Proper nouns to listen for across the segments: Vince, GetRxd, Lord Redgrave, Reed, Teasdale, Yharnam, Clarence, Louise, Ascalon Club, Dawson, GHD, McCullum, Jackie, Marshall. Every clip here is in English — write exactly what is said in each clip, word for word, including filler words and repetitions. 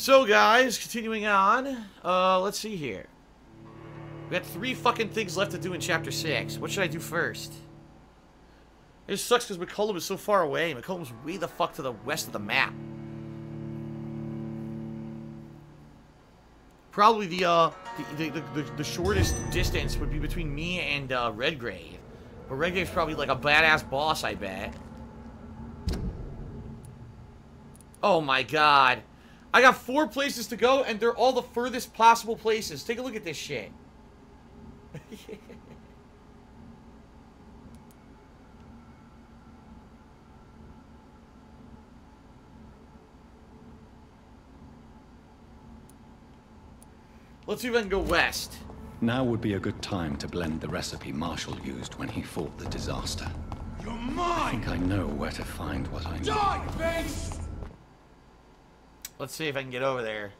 So guys, continuing on, uh, let's see here. We got three fucking things left to do in chapter six. What should I do first? It sucks because McCullum is so far away. McCullum's way the fuck to the west of the map. Probably the, uh, the, the, the, the shortest distance would be between me and, uh, Redgrave. But Redgrave's probably like a badass boss, I bet. Oh my god. I got four places to go, and they're all the furthest possible places. Take a look at this shit. Let's see if I can go west. Now would be a good time to blend the recipe Marshall used when he fought the disaster. You're mine! I think I know where to find what I need. Die, Vince! Let's see if I can get over there.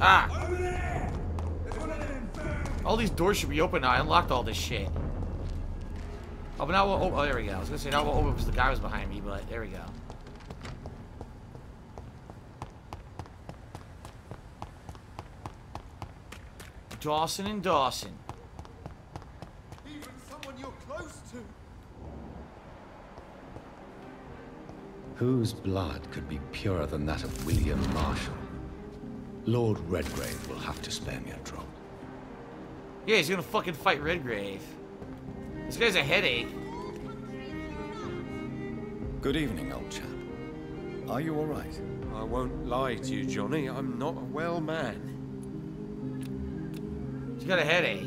Ah! Over there. One of them. All these doors should be open now. I unlocked all this shit. Oh, but now we'll... Oh, oh there we go. I was gonna say now we'll open because the guy was behind me, but there we go. Dawson and Dawson. Even someone you're close to. Whose blood could be purer than that of William Marshall? Lord Redgrave will have to spare me a drop. Yeah, he's gonna fucking fight Redgrave. This guy's a headache. Good evening, old chap. Are you all right? I won't lie to you, Johnny. I'm not a well man. You got a headache.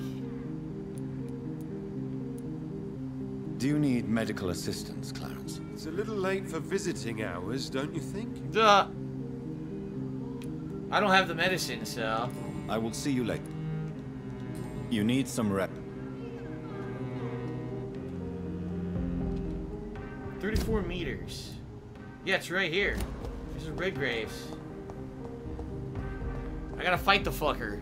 Do you need medical assistance, Clarence? It's a little late for visiting hours, don't you think? Duh. I don't have the medicine, so... I will see you later. You need some rep. thirty-four meters. Yeah, it's right here. This is Redgrave's. I gotta fight the fucker.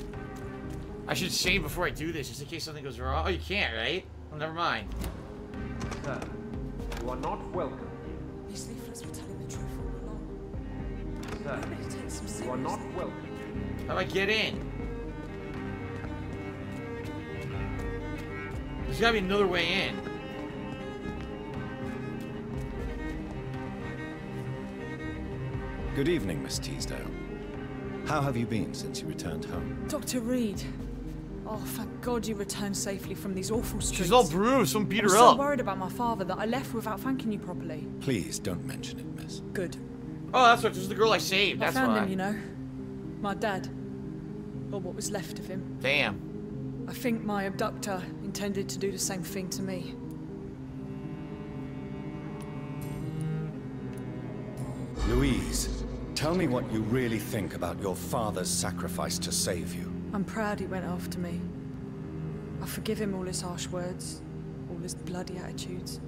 I should save before I do this, just in case something goes wrong. Oh, you can't, right? Well, never mind. Sir, you are not welcome here. These leaflets were telling the truth all along. Sir, you are not welcome. How do I get in? There's gotta be another way in. Good evening, Miss Teasdale. How have you been since you returned home? Doctor Reed. Oh, thank God you returned safely from these awful streets. She's all bruised, someone beat her up. I'm so worried about my father that I left without thanking you properly. Please don't mention it, miss. Good. Oh, that's right. This is the girl I saved. That's why. I found him, you know. My dad. Or what was left of him. Damn. I think my abductor intended to do the same thing to me. Louise, tell me what you really think about your father's sacrifice to save you. I'm proud he went after me. I forgive him all his harsh words, all his bloody attitudes.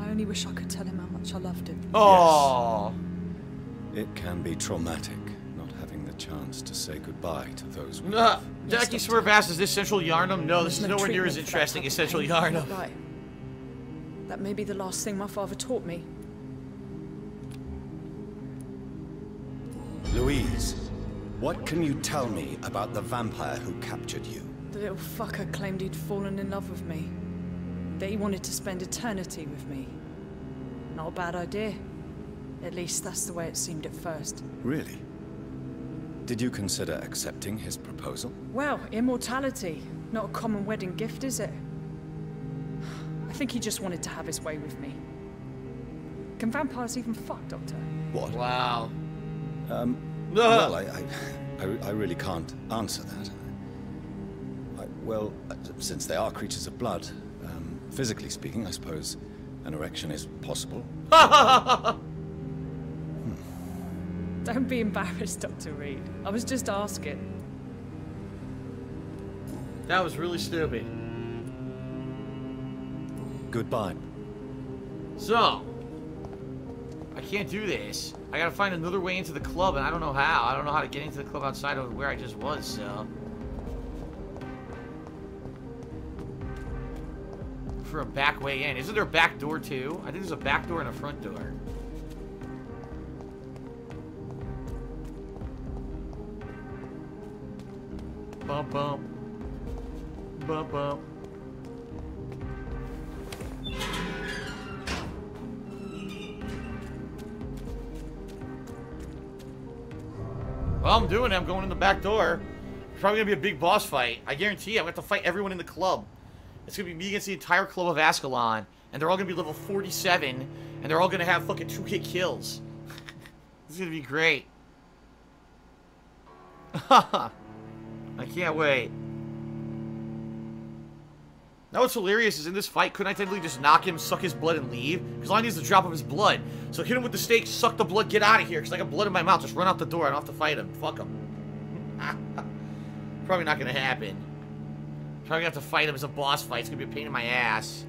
I only wish I could tell him how much I loved him. Oh, yes. It can be traumatic not having the chance to say goodbye to those. Nah, Jackie swerve asked, "Is this Central Yharnam?" No, this is nowhere near as interesting as Central Yharnam. Right. That may be the last thing my father taught me. Louise. What can you tell me about the vampire who captured you? The little fucker claimed he'd fallen in love with me. That he wanted to spend eternity with me. Not a bad idea. At least that's the way it seemed at first. Really? Did you consider accepting his proposal? Well, immortality. Not a common wedding gift, is it? I think he just wanted to have his way with me. Can vampires even fuck, Doctor? What? Wow. Um... Well, I, I, I, I really can't answer that. I, well, since they are creatures of blood, um, physically speaking, I suppose an erection is possible. hmm. Don't be embarrassed, Doctor Reed. I was just asking. That was really stupid. Goodbye. So... I can't do this. I gotta find another way into the club, and I don't know how. I don't know how to get into the club outside of where I just was, so... for a back way in. Isn't there a back door too? I think there's a back door and a front door. Bump bump. Bump bump. Well, I'm doing it. I'm going in the back door. It's probably going to be a big boss fight. I guarantee you, I'm going to have to fight everyone in the club. It's going to be me against the entire club of Ascalon. And they're all going to be level forty-seven. And they're all going to have fucking two-hit kills. This is going to be great. I can't wait. Now what's hilarious is in this fight, couldn't I technically just knock him, suck his blood, and leave? Because all I need is the drop of his blood. So hit him with the stake, suck the blood, get out of here. Because I got blood in my mouth. Just run out the door. I don't have to fight him. Fuck him. Probably not going to happen. Probably going to have to fight him as a boss fight. It's going to be a pain in my ass.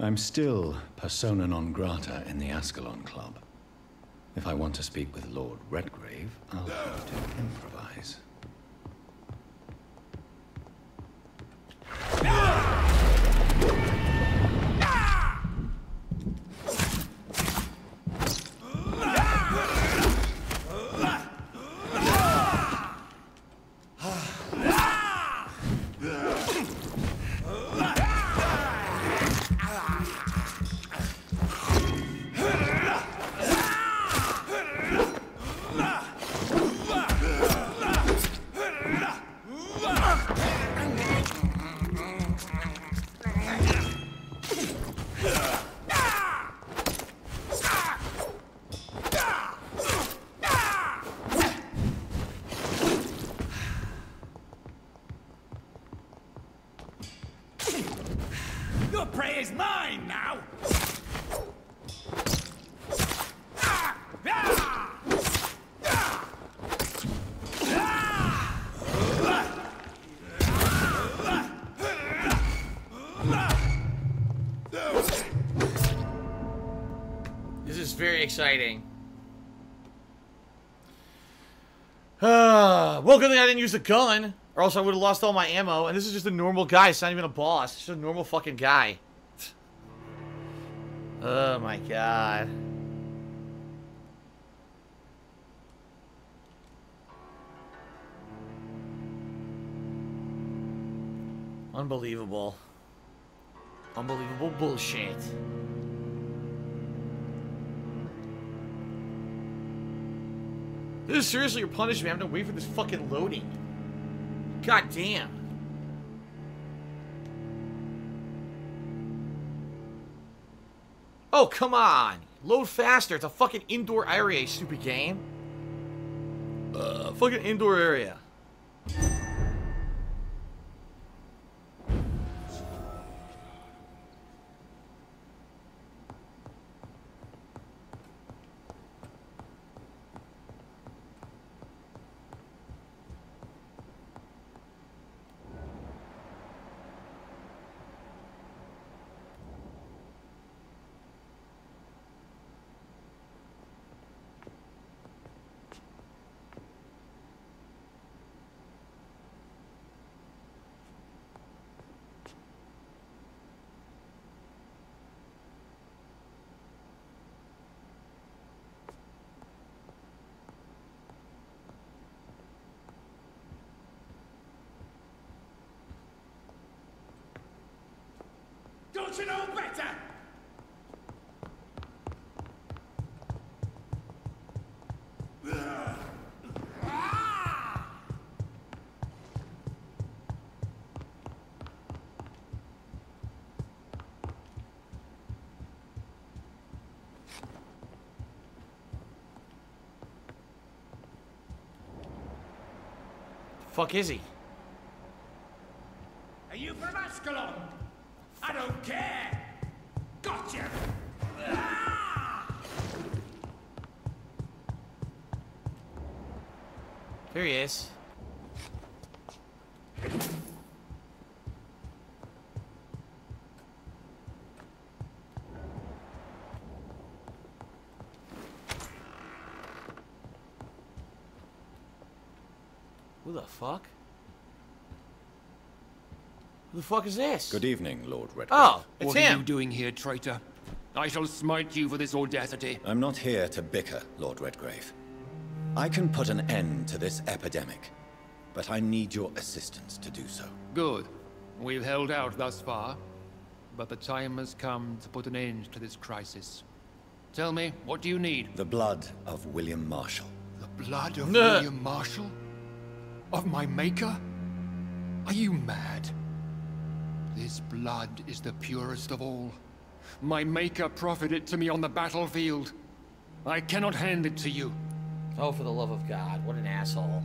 I'm still persona non grata in the Ascalon Club. If I want to speak with Lord Redgrave, I'll have to improvise. Exciting. Uh, well, good thing I didn't use the gun, or else I would have lost all my ammo. And this is just a normal guy. It's not even a boss. It's just a normal fucking guy. Oh my god. Unbelievable. Unbelievable bullshit. This is seriously your punishment. I'm gonna wait for this fucking loading. God damn. Oh, come on. Load faster. It's a fucking indoor area, you stupid game. Uh, fucking indoor area. Don't you know better? The fuck is he? Are you from Ascalon? I don't care! Gotcha! There he is. Who the fuck? Who the fuck is this? Good evening, Lord Redgrave. Oh, it's what him. Are you doing here, traitor? I shall smite you for this audacity. I'm not here to bicker, Lord Redgrave. I can put an end to this epidemic, but I need your assistance to do so. Good. We've held out thus far, but the time has come to put an end to this crisis. Tell me, what do you need? The blood of William Marshall. The blood of no. William Marshall? Of my maker? Are you mad? This blood is the purest of all. My maker proffered it to me on the battlefield. I cannot hand it to you. Oh, for the love of God, what an asshole.